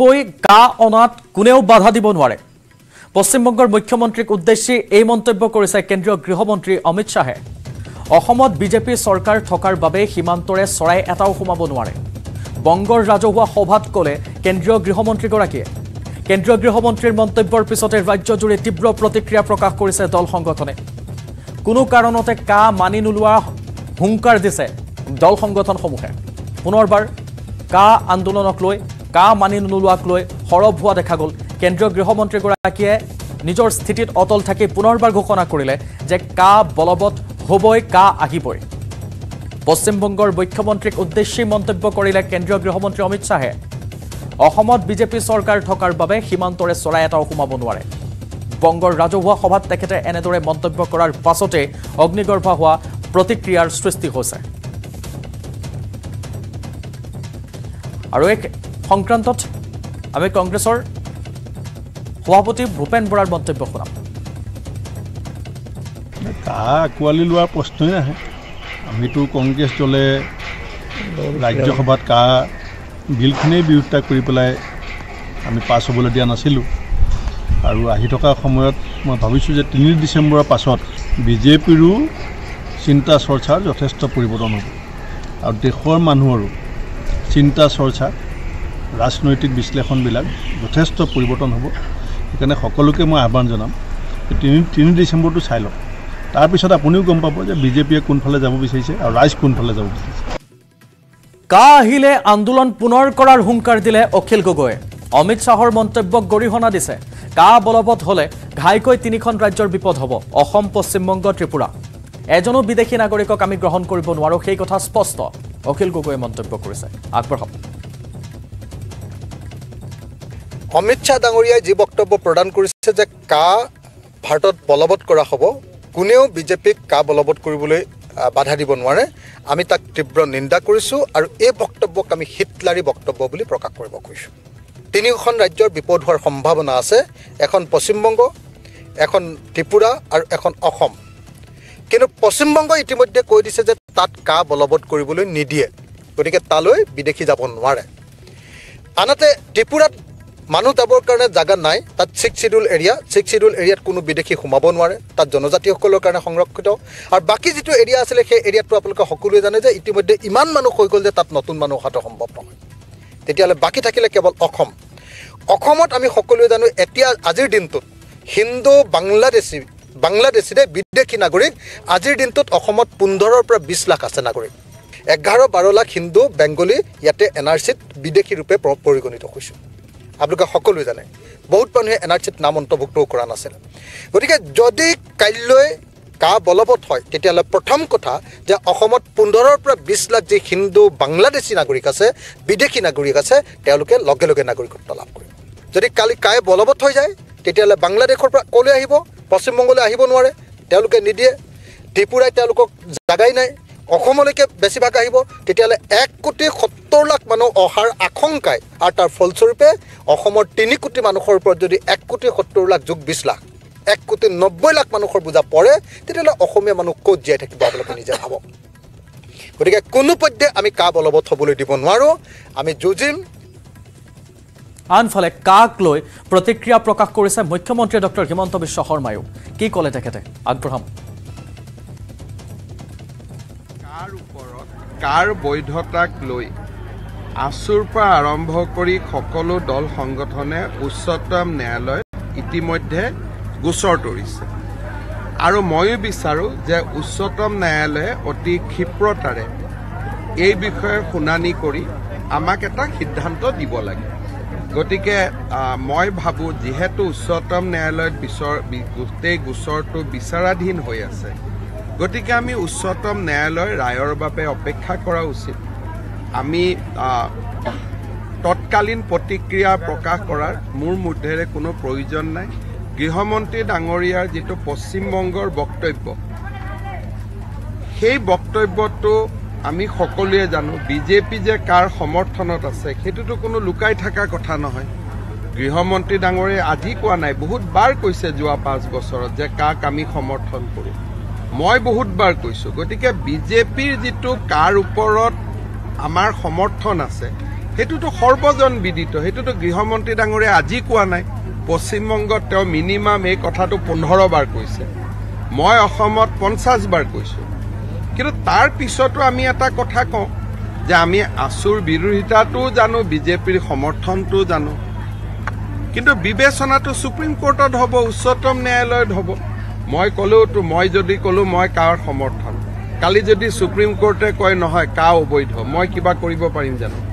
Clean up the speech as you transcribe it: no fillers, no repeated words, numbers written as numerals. বই কা অনাত কোনেও বাধা দিব নোৱাৰে পশ্চিমবংগৰ মুখ্যমন্ত্ৰীক উদ্দেশ্যে এই মন্তব্য কৰিছে কেন্দ্ৰীয় গৃহমন্ত্ৰী অমিত শাহে অসমত বিজেপি চৰকাৰ থকাৰ বাবে হিমান্তৰে চৰাই এটাও হুমাব নোৱাৰে বংগৰ ৰাজহুৱা সভাত কলে কেন্দ্ৰীয় গৃহমন্ত্ৰী গৰাকীয়ে কেন্দ্ৰীয় গৃহমন্ত্ৰীৰ মন্তব্যৰ পিছতে ৰাজ্য জুৰি তীব্ৰ প্ৰতিক্ৰিয়া প্ৰকাশ কৰিছে দল সংগঠনে কোনো কাৰণতে কা মানি নুলুৱা হুংকাৰ দিছে দল সংগঠনসমূহে পুনৰবাৰ কা আন্দোলনক লৈ কা মানি নুলুৱাক লৈ হৰব হোৱা দেখা গল কেন্দ্ৰীয় গৃহমন্ত্ৰী গৰাকীয়ে নিজৰ স্থিতিত অটল থাকি পুনৰবাৰ ঘোষণা কৰিলে যে কা বলবত হবই কা আহিবই পশ্চিমবংগৰ মুখ্যমন্ত্ৰীক উদ্দেশ্যে মন্তব্য কৰিলে কেন্দ্ৰীয় গৃহমন্ত্ৰী অমিত শাহে অসমত বিজেপি চৰকাৰ থকাৰ বাবে হিমান্তৰে চৰাই এটাও হুমাব নোৱাৰে বংগৰ ৰাজহুৱা সভাত তেখেতে এনেদৰে মন্তব্য কৰাৰ পাছতে অগ্নিগৰ্ভ হোৱা প্ৰতিক্ৰিয়াৰ সৃষ্টি হৈছে আৰু এক সংক্ৰান্তত আমি কংগ্ৰেছৰ সভাপতি ভূপেন বৰাৰ মন্তব্য শুনাম কা কোৱালি লোৱাৰ প্ৰশ্নই নাহে আমিতো কংগ্ৰেছ দলে ৰাজ্যসভাত কা বিলখনেই বিৰোধিতা কৰি পেলাই আমি পাছ হ'বলৈ দিয়া নাছিলোঁ আৰু আহি থকা সময়ত মই ভাবিছোঁ যে ৩ ডিচেম্বৰৰ পাছত বিজেপিৰো চিন্তা চৰ্চাৰ যথেষ্ট পৰিৱৰ্তন হ'ব আৰু দেশৰ মানুহৰো চিন্তা চৰ্চা ৰাজনৈতিক বিশ্লেষণবিলাক যথেষ্ট পৰিৱৰ্তন হ'ব সেইকাৰণে সকলোকে মই আহ্বান জনাম ৩ ডিচেম্বৰটো চাই লওক তাৰপিছত আপুনিও গম পাব যে বিজেপিয়ে কোনফালে যাব বিচাৰিছে আৰু ৰাইজ কোনফালে যাব বিচাৰিছে কাহিলে আন্দোলন পুনৰ কৰাৰ হুংকাৰ দিলে অখিল গগৈ অমিত শাহৰ মন্তব্যক গৰিহণা দিছে কা বলবত হলে ঘাইকৈ ৩খন ৰাজ্যৰ বিপদ হ'ব অসম পশ্চিমবংগ ত্ৰিপুৰা এজনো বিদেশী নাগৰিকক আমি গ্ৰহণ কৰিব নোৱাৰো সেই কথা স্পষ্ট অখিল গগৈ মন্তব্য কৰিছে আগবঢ়াওক অমিত শাহ ডাঙৰীয়াই যি বক্তব্য প্ৰদান কৰিছে যে কা ভাৰতত বলবত কৰা হ'ব কোনেও বিজেপিক কা বলবত কৰিবলৈ বাধা দিব নোৱাৰে আমি তাক তীব্ৰ নিন্দা কৰিছোঁ আৰু এই বক্তব্যক আমি হিটলাৰী বক্তব্য বুলি প্ৰকাশ কৰিব খুজিছোঁ ৩খন ৰাজ্যৰ বিপদ হোৱাৰ সম্ভাৱনা আছে এখন পশ্চিমবংগ এখন ত্ৰিপুৰা আৰু এখন অসম কিন্তু পশ্চিমবংগ ইতিমধ্যে কৈ দিছে যে তাত কা বলবৎ কৰিবলৈ নিদিয়ে গতিকে তালৈ বিদেশী যাব নোৱাৰে আনহাতে ত্ৰিপুৰাত মানুহ যাবৰ কাৰণে জাগা নাই তাত 6 ছিডুল এৰিয়াত কোনো বিদেশী সোমাব নোৱাৰে তাত জনজাতিসকলৰ কাৰণে সংৰক্ষিত আৰু বাকী যিটো এৰিয়া আছিলে সেই এৰিয়াটো আপোনালোকে সকলোৱে জানে যে ইতিমধ্যে ইমান মানুহ হৈ গ'ল যে তাত নতুন মানুহ অহাটো সম্ভৱ নহয় তেতিয়ালে বাকী থাকিলে কেৱল অসমত আমি সকলোৱে জানো এতিয়া আজিৰ দিনটোত হিন্দু বাংলাদেশীৰে বিদেশী নাগৰিক আজিৰ দিনটোত অসমত 15ৰ পৰা 20 লাখ আছে নাগৰিক 11-12 লাখ হিন্দু বেংগলী ইয়াতে এনআৰচিত বিদেশী ৰূপে পৰিগণিত হৈছে আপোনালোকে সকলোৱে জানে বহুত মানুহে এনআৰচিত নাম অন্তৰ্ভুক্তও কৰা নাছিল গতিকে যদি কাইলৈ কা বলবৎ হয় তেতিয়ালৈ প্ৰথম কথা যে অসমত 15ৰ পৰা 20 লাখ যি হিন্দু বাংলাদেশী নাগৰিক আছে বিদেশী নাগৰিক আছে তেওঁলোকে লগে লগে নাগৰিকত্ব লাভ কৰিব যদি কালি কা বলবৎ হৈ যায় তেতিয়ালৈ বাংলাদেশৰ পৰা কলৈ আহিব পশ্চিমবংগলৈ আহিব নোৱাৰে তেওঁলোকে নিদিয়ে ত্ৰিপুৰাই তেওঁলোকক জাগাই নাই অসমলৈকে বেছিভাগ আহিব তেতিয়ালে 1,70,00,000 মানুহ অহাৰ আশংকাই আৰু তাৰ ফলস্বৰূপে অসমৰ 3 কোটি মানুহৰ ওপৰত যদি 1,70,00,000 যোগ 20 লাখ 1,90,00,000 মানুহৰ বুজা পৰে তেতিয়ালে অসমীয়া মানুহ ক'ত জীয়াই থাকিব আপোনালোকে নিজে ভাবক গতিকে কোনো পধ্যে আমি কা বলবৎ হ'বলৈ দিব নোৱাৰোঁ আমি যুঁজিম আনফালে কাক লৈ প্ৰতিক্ৰিয়া প্ৰকাশ কৰিছে মুখ্যমন্ত্ৰী ডক্টৰ হিমন্ত বিশ্ব শৰ্মায়ো কি ক'লে তেখেতে আগবঢ়াম কাৰ বৈধতাক লৈ আচুৰ পৰা আৰম্ভ কৰি সকলো দল সংগঠনে উচ্চতম ন্যায়ালয়ত ইতিমধ্যে গোচৰ তৰিছে আৰু ময়ো বিচাৰোঁ যে উচ্চতম ন্যায়ালয়ে অতি ক্ষীপ্ৰতাৰে এই বিষয়ে শুনানি কৰি আমাক এটা সিদ্ধান্ত দিব লাগে গতিকে মই ভাবোঁ যিহেতু উচ্চতম ন্যায়ালয়ত গোটেই গোচৰটো বিচাৰাধীন হৈ আছে গতিকে আমি উচ্চতম ন্যায়ালয় ৰায়ৰ বাবে অপেক্ষা কৰা উচিত আমি তৎকালীন প্ৰতিক্ৰিয়া প্ৰকাশ কৰাৰ মোৰ মধ্যেৰে কোনো প্ৰয়োজন নাই গৃহমন্ত্ৰী ডাঙৰীয়াৰ যিটো পশ্চিমবংগৰ বক্তব্য সেই বক্তব্যটো আমি সকলোৱে জানো বিজেপি যে কাৰ সমৰ্থনত আছে সেইটোতো কোনো লুকাই থকা কথা নহয় গৃহমন্ত্ৰী ডাঙৰীয়াই আজি কোৱা নাই বহুত বাৰ কৈছে যোৱা 5 বছৰত যে কাক আমি সমৰ্থন কৰোঁ মই বহুতবাৰ কৈছো গতিকে বিজেপিৰ যেটো কাৰ ওপৰত আমাৰ সমৰ্থন আছে Hetu to Horboson Bidito, Hetu to Gihomonte Dangore Ajikuanai, Posimongo Teo Minima make Otato Punhoro Barquise, Moy Homot Ponsas Barquise. Kirotar Pisoto Amiata Kotako, Jami Asur Biruita to Dano, BJP Homoton to Dano. Kindo Bibesonato Supreme Court of Hobo, Sotom Nailord Hobo, Moy Colo to Moy Jodi Colo, Moy Car Homoton. Kali Jodi Supreme Court Coin Noha Cow Boyd, Moy Kiba Koribo Parinjano.